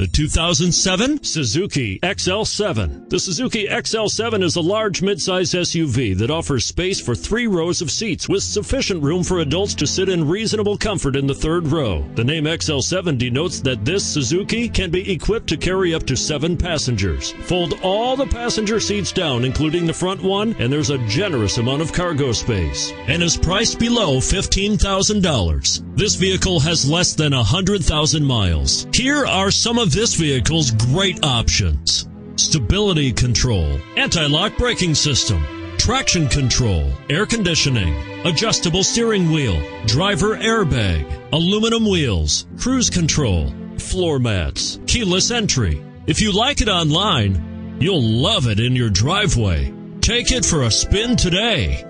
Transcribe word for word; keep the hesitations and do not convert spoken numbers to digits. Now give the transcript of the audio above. The two thousand seven Suzuki X L seven. The Suzuki X L seven is a large midsize S U V that offers space for three rows of seats with sufficient room for adults to sit in reasonable comfort in the third row. The name X L seven denotes that this Suzuki can be equipped to carry up to seven passengers. Fold all the passenger seats down, including the front one, and there's a generous amount of cargo space, and is priced below fifteen thousand dollars. This vehicle has less than one hundred thousand miles. Here are some of this vehicle's great options: stability control, anti-lock braking system, traction control, air conditioning, adjustable steering wheel, driver airbag, aluminum wheels, cruise control, floor mats, keyless entry. If you like it online, you'll love it in your driveway. Take it for a spin today.